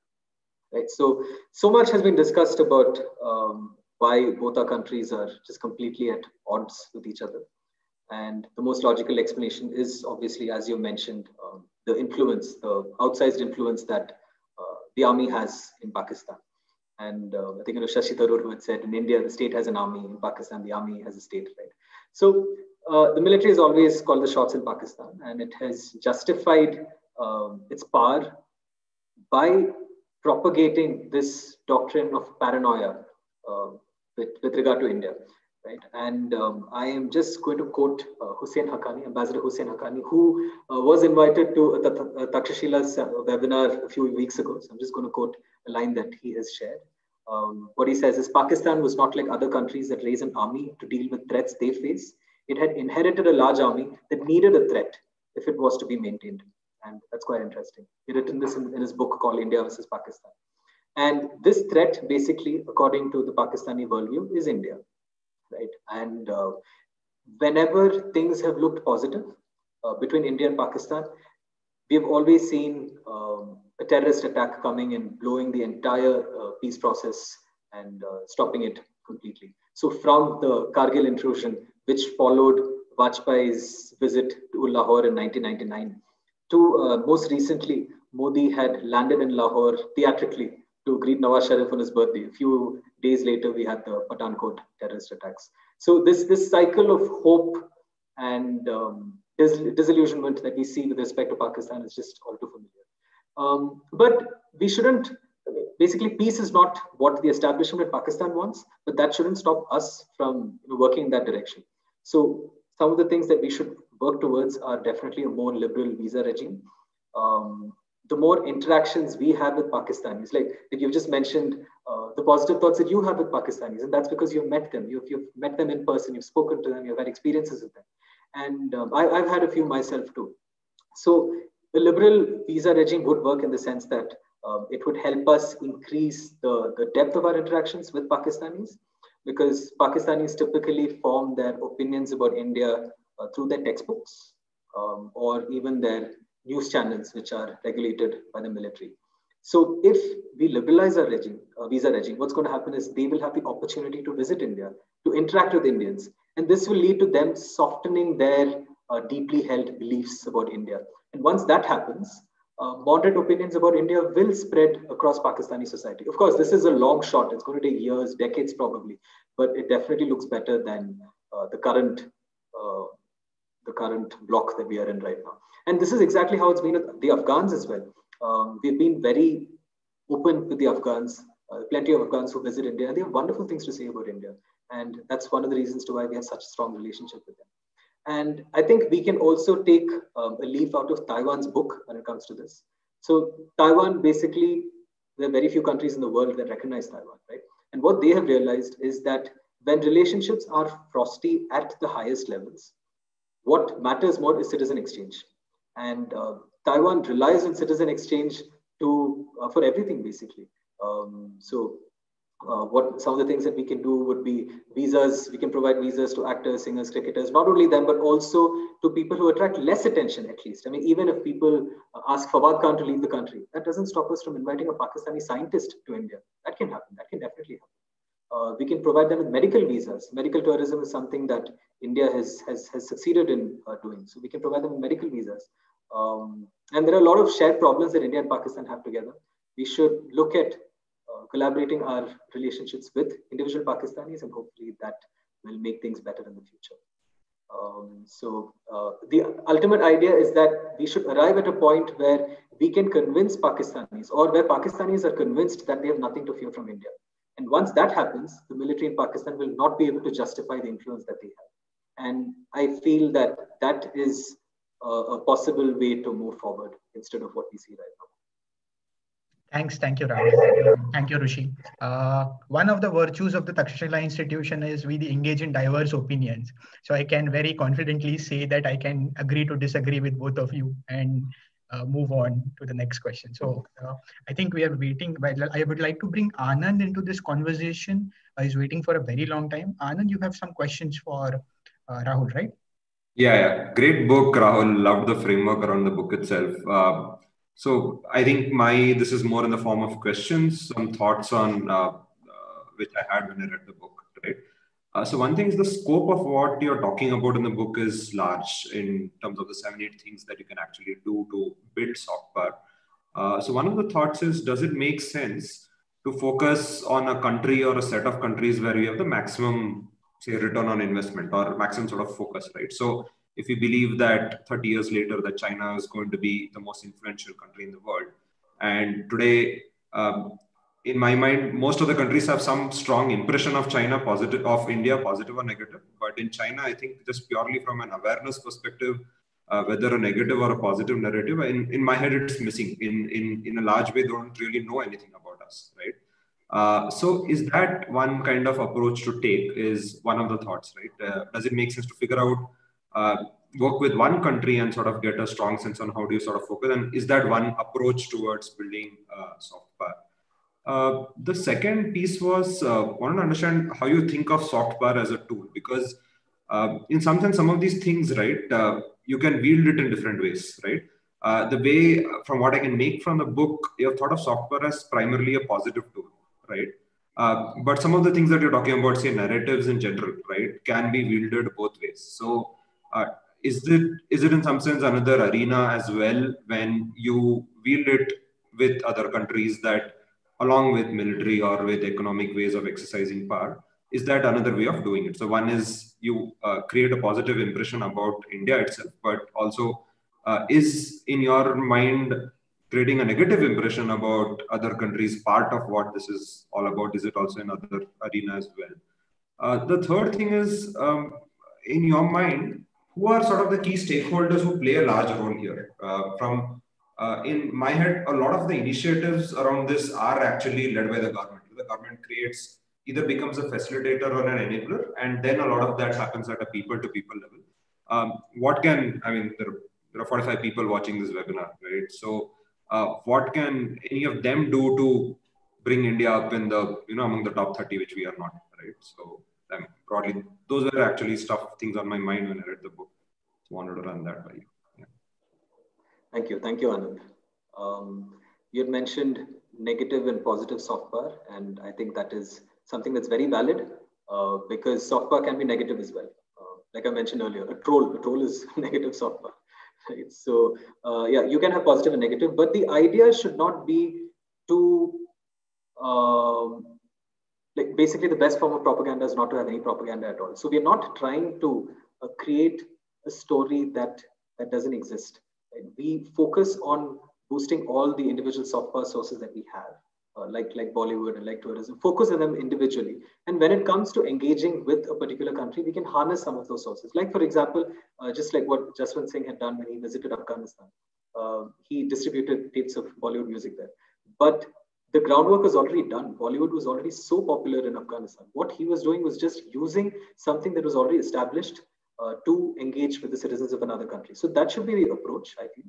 right? So much has been discussed about why both our countries are just completely at odds with each other. And the most logical explanation is obviously, as you mentioned, the outsized influence that the army has in Pakistan. And I think Shashi Tharoor who had said, in India, the state has an army, in Pakistan, the army has a state, right? So the military has always called the shots in Pakistan, and it has justified its power by propagating this doctrine of paranoia with regard to India, right? And I am just going to quote Ambassador Hussein Haqqani, who was invited to the Takshashila's webinar a few weeks ago. So I'm just going to quote a line that he has shared. What he says is, Pakistan was not like other countries that raise an army to deal with threats they face. It had inherited a large army that needed a threat if it was to be maintained. And that's quite interesting. He written this in his book called India versus Pakistan. And this threat, basically, according to the Pakistani worldview, is India, right? And whenever things have looked positive between India and Pakistan, we have always seen a terrorist attack coming and blowing the entire peace process and stopping it completely. So from the Kargil intrusion, which followed Vajpayee's visit to Lahore in 1999, to most recently, Modi had landed in Lahore theatrically to greet Nawaz Sharif on his birthday. A few days later, we had the Pathankot terrorist attacks. So this cycle of hope and disillusionment that we see with respect to Pakistan is just all too familiar. But we shouldn't, basically peace is not what the establishment in Pakistan wants, but that shouldn't stop us from working in that direction. So some of the things that we should work towards are definitely a more liberal visa regime. The more interactions we have with Pakistanis, like you've just mentioned, the positive thoughts that you have with Pakistanis, and that's because you've met them. You've met them in person, you've spoken to them, you've had experiences with them. And I've had a few myself too. So the liberal visa regime would work in the sense that it would help us increase the depth of our interactions with Pakistanis, because Pakistanis typically form their opinions about India through their textbooks or even their news channels, which are regulated by the military. So if we liberalize our regime, visa regime, what's going to happen is they will have the opportunity to visit India, to interact with Indians. And this will lead to them softening their deeply held beliefs about India. And once that happens, moderate opinions about India will spread across Pakistani society. Of course, this is a long shot. It's going to take years, decades probably, but it definitely looks better than the current block that we are in right now. And this is exactly how it's been with the Afghans as well. We've been very open with the Afghans, plenty of Afghans who visit India, and they have wonderful things to say about India. And that's one of the reasons to why we have such a strong relationship with them. And I think we can also take a leaf out of Taiwan's book when it comes to this. So Taiwan, basically, there are very few countries in the world that recognize Taiwan, right? And what they have realized is that when relationships are frosty at the highest levels, what matters more is citizen exchange. And Taiwan relies on citizen exchange to for everything, basically. What some of the things that we can do would be visas. We can provide visas to actors, singers, cricketers, not only them, but also to people who attract less attention, at least. I mean, even if people ask Fawad Khan to leave the country, that doesn't stop us from inviting a Pakistani scientist to India. That can happen. That can definitely happen. We can provide them with medical visas. Medical tourism is something that India has succeeded in doing. So we can provide them with medical visas. And there are a lot of shared problems that India and Pakistan have together. We should look at collaborating our relationships with individual Pakistanis, and hopefully that will make things better in the future. The ultimate idea is that we should arrive at a point where we can convince Pakistanis, or where Pakistanis are convinced that they have nothing to fear from India. And once that happens, the military in Pakistan will not be able to justify the influence that they have. And I feel that that is a possible way to move forward instead of what we see right now. Thanks. Thank you, Rahul. Thank you, Rishi. One of the virtues of the Takshashila Institution is we engage in diverse opinions. So I can very confidently say that I can agree to disagree with both of you and move on to the next question. So I think we are waiting. I would like to bring Anand into this conversation. He's waiting for a very long time. Anand, you have some questions for Rahul, right? Yeah. Great book, Rahul. Loved the framework around the book itself. So I think this is more in the form of questions, some thoughts on which I had when I read the book, right? So one thing is the scope of what you're talking about in the book is large in terms of the 7-8 things that you can actually do to build soft power. So one of the thoughts is, does it make sense to focus on a country or a set of countries where you have the maximum, say, return on investment or maximum sort of focus, right? So if we believe that 30 years later that China is going to be the most influential country in the world, and today, in my mind, most of the countries have some strong impression of China, of India, positive or negative. But in China, I think just purely from an awareness perspective, whether a negative or a positive narrative, in my head, it's missing. In a large way, they don't really know anything about us, right? So is that one kind of approach to take? Is one of the thoughts, right? Does it make sense to figure out? Work with one country and sort of get a strong sense on how do you sort of focus, and is that one approach towards building soft power? The second piece was I wanted to understand how you think of soft power as a tool, because in some sense, some of these things, right, you can wield it in different ways, right? The way, from what I can make from the book, you have thought of software as primarily a positive tool, right? But some of the things that you're talking about, say narratives in general, right, can be wielded both ways. So is it in some sense another arena as well when you wield it with other countries that, along with military or with economic ways of exercising power, is that another way of doing it? So one is you create a positive impression about India itself, but also is in your mind creating a negative impression about other countries part of what this is all about? Is it also another arena as well? The third thing is, in your mind, who are sort of the key stakeholders who play a large role here? In my head, a lot of the initiatives around this are actually led by the government. The government creates, either becomes a facilitator or an enabler, and then a lot of that happens at a people-to-people level. There are 45 people watching this webinar, right? So what can any of them do to bring India up in the, among the top 30, which we are not, right? So broadly, those were actually things on my mind when I read the book. So wanted to run that by you. Yeah. Thank you. Thank you, Anand. You had mentioned negative and positive software, and I think that is something that's very valid because software can be negative as well. Like I mentioned earlier, a troll is negative software. Right. So yeah, you can have positive and negative, but the idea should not be to, like basically the best form of propaganda is not to have any propaganda at all. So we're not trying to create a story that doesn't exist. Right? We focus on boosting all the individual software sources that we have, like Bollywood and like tourism, focus on them individually. And when it comes to engaging with a particular country, we can harness some of those sources. Like for example, just like what Jaswant Singh had done when he visited Afghanistan, he distributed tapes of Bollywood music there. But the groundwork was already done. Bollywood was already so popular in Afghanistan. What he was doing was just using something that was already established to engage with the citizens of another country. So that should be the approach, I think.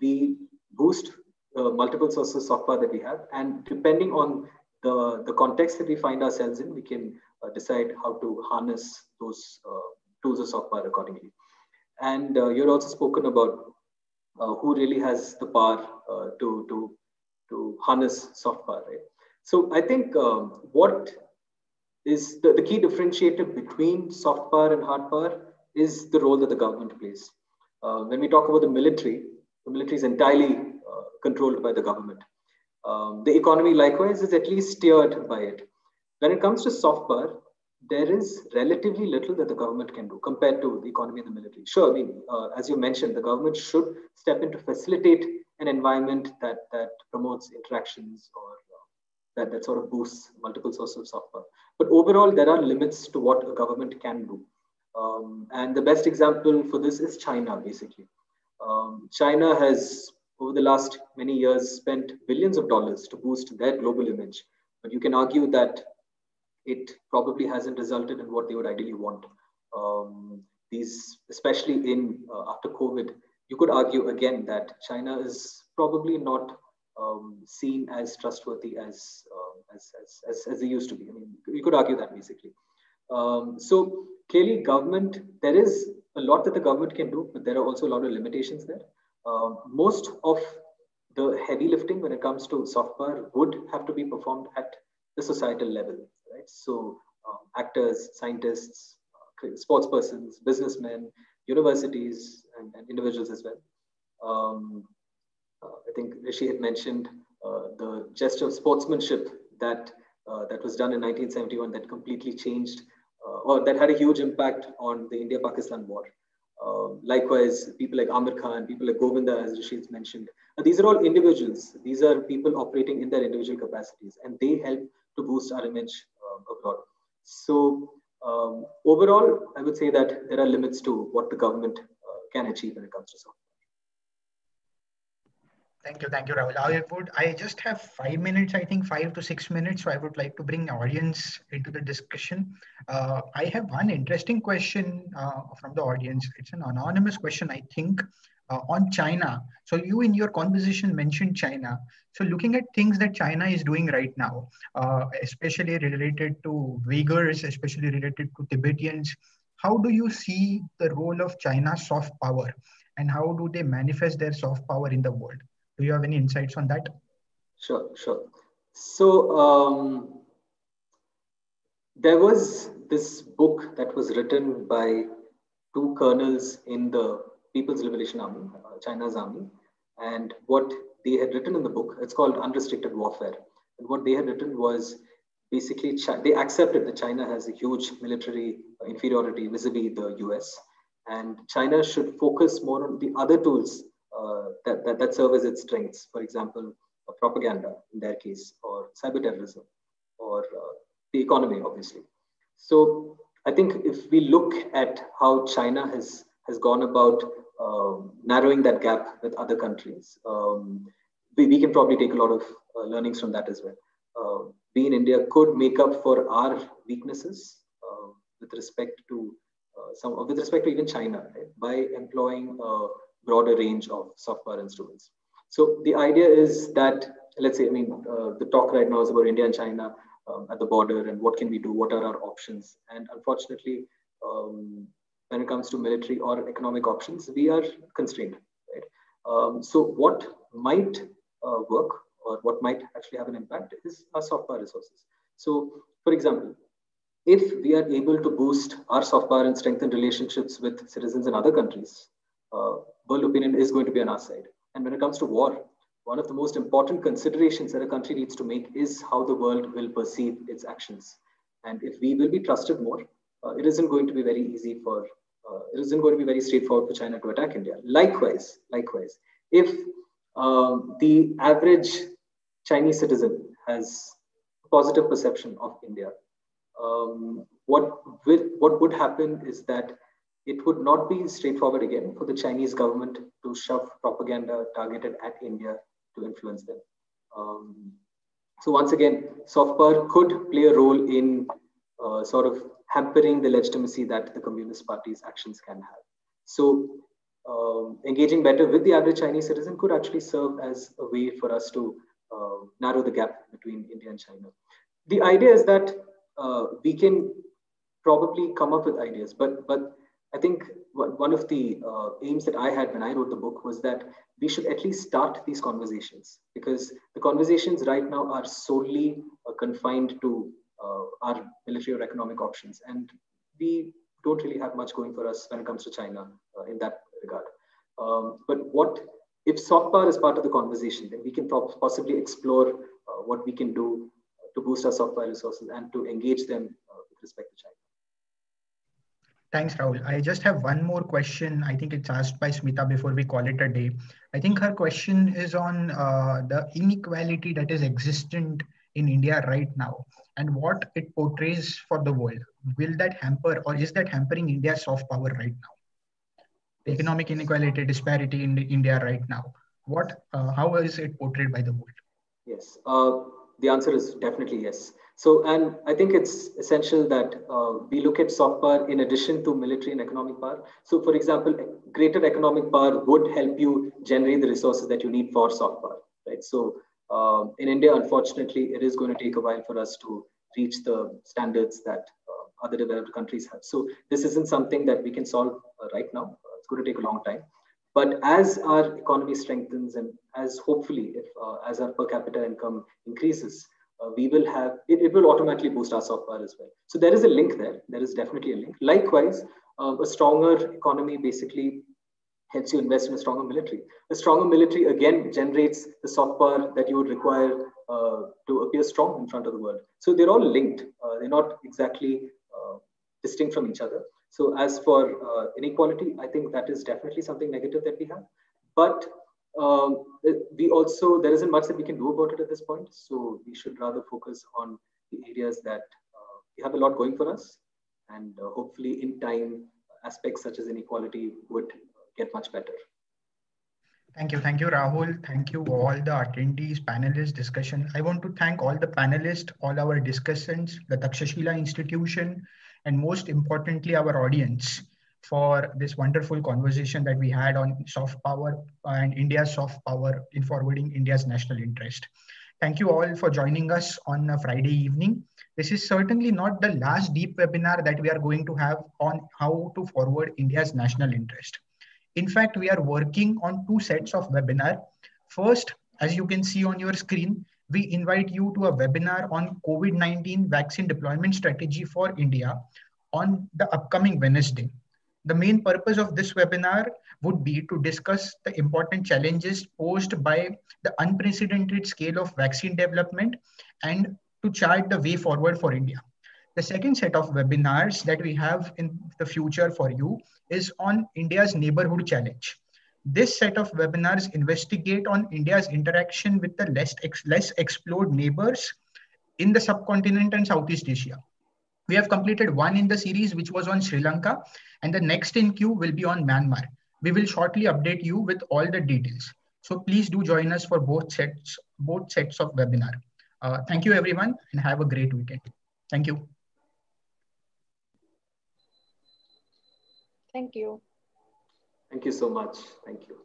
We boost multiple sources of software that we have, and depending on the context that we find ourselves in, we can decide how to harness those tools of software accordingly. And you've also spoken about who really has the power to harness software, right? So I think what is the key differentiator between soft power and hard power is the role that the government plays. When we talk about the military is entirely controlled by the government. The economy likewise is at least steered by it. When it comes to soft power, there is relatively little that the government can do compared to the economy and the military. Sure, I mean, as you mentioned, the government should step in to facilitate an environment that promotes interactions or that sort of boosts multiple sources of soft power. But overall, there are limits to what a government can do. And the best example for this is China, basically. China has, over the last many years, spent billions of dollars to boost their global image. But you can argue that it probably hasn't resulted in what they would ideally want. Especially in after COVID, you could argue again that China is probably not seen as trustworthy as they used to be. I mean, you could argue that basically. So clearly government, there is a lot that the government can do, but there are also a lot of limitations there. Most of the heavy lifting when it comes to software would have to be performed at the societal level, right? So actors, scientists, sports persons, businessmen, universities, and individuals as well. I think Rishi had mentioned the gesture of sportsmanship that was done in 1971 that completely changed or that had a huge impact on the India-Pakistan war. Likewise, people like Amir Khan, people like Govinda, as Rishi has mentioned, these are all individuals. These are people operating in their individual capacities, and they help to boost our image abroad. So overall, I would say that there are limits to what the government can achieve when it comes to software. Thank you, Rahul. I just have 5 minutes, I think 5 to 6 minutes. So I would like to bring audience into the discussion. I have one interesting question from the audience. It's an anonymous question, I think, on China. So you in your conversation mentioned China. So looking at things that China is doing right now, especially related to Uyghurs, especially related to Tibetans, How do you see the role of China's soft power and how do they manifest their soft power in the world? Do you have any insights on that? Sure. So there was this book that was written by two colonels in the People's Liberation Army, China's army. And what they had written in the book, it's called Unrestricted Warfare. And what they had written was basically, they accepted that China has a huge military inferiority vis-a-vis the US. And China should focus more on the other tools that serve as its strengths. For example, propaganda in their case, or cyber terrorism, or the economy, obviously. So I think if we look at how China has gone about narrowing that gap with other countries, we can probably take a lot of learnings from that as well. We in India could make up for our weaknesses with respect to even China, right, by employing a broader range of soft power instruments. So the idea is that, let's say, the talk right now is about India and China at the border and what can we do, what are our options. And unfortunately, when it comes to military or economic options, we are constrained, right? So what might work or what might actually have an impact is our soft power resources. So for example, if we are able to boost our soft power and strengthen relationships with citizens in other countries, world opinion is going to be on our side. And when it comes to war, one of the most important considerations that a country needs to make is how the world will perceive its actions. And if we will be trusted more, it isn't going to be very easy for, it isn't going to be very straightforward for China to attack India. Likewise, if the average Chinese citizen has a positive perception of India, what would happen is that it would not be straightforward again for the Chinese government to shove propaganda targeted at India to influence them. So once again, soft power could play a role in sort of hampering the legitimacy that the Communist Party's actions can have. So engaging better with the average Chinese citizen could actually serve as a way for us to narrow the gap between India and China. The idea is that we can probably come up with ideas, but I think one of the aims that I had when I wrote the book was that we should at least start these conversations, because the conversations right now are solely confined to our military or economic options. And we don't really have much going for us when it comes to China in that regard. But what if soft power is part of the conversation, then we can possibly explore what we can do to boost our soft power resources and to engage them with respect to China. Thanks, Rahul. I just have one more question. I think it's asked by Smita before we call it a day. I think her question is on the inequality that is existent in India right now and what it portrays for the world. Will that hamper, or is that hampering India's soft power right now? The economic inequality, disparity in India right now. How is it portrayed by the world? Yes, the answer is definitely yes. So, and I think it's essential that we look at soft power in addition to military and economic power. So for example, greater economic power would help you generate the resources that you need for soft power, right? So in India, unfortunately, it is going to take a while for us to reach the standards that other developed countries have. So this isn't something that we can solve right now. It's going to take a long time. But as our economy strengthens and as hopefully, as our per capita income increases, we will have, it will automatically boost our soft power as well. So there is a link there. There is definitely a link. Likewise, a stronger economy basically helps you invest in a stronger military. A stronger military again generates the soft power that you would require to appear strong in front of the world. So they're all linked. They're not exactly distinct from each other. So as for inequality, I think that is definitely something negative that we have. But there isn't much that we can do about it at this point. So we should rather focus on the areas that we have a lot going for us. And hopefully in time, aspects such as inequality would get much better. Thank you. Thank you, Rahul. Thank you all the attendees, panelists, discussion. I want to thank all the panelists, all our discussants, the Takshashila Institution, and most importantly, our audience, for this wonderful conversation that we had on soft power and India's soft power in forwarding India's national interest. Thank you all for joining us on a Friday evening. This is certainly not the last deep webinar that we are going to have on how to forward India's national interest. In fact, we are working on two sets of webinar. First, as you can see on your screen, we invite you to a webinar on COVID-19 vaccine deployment strategy for India on the upcoming Wednesday. The main purpose of this webinar would be to discuss the important challenges posed by the unprecedented scale of vaccine development and to chart the way forward for India. The second set of webinars that we have in the future for you is on India's neighborhood challenge. This set of webinars investigate on India's interaction with the less explored neighbors in the subcontinent and Southeast Asia. We have completed one in the series, which was on Sri Lanka, and the next in queue will be on Myanmar. We will shortly update you with all the details. So please do join us for both sets of webinar. Thank you everyone and have a great weekend. Thank you. Thank you. Thank you so much. Thank you.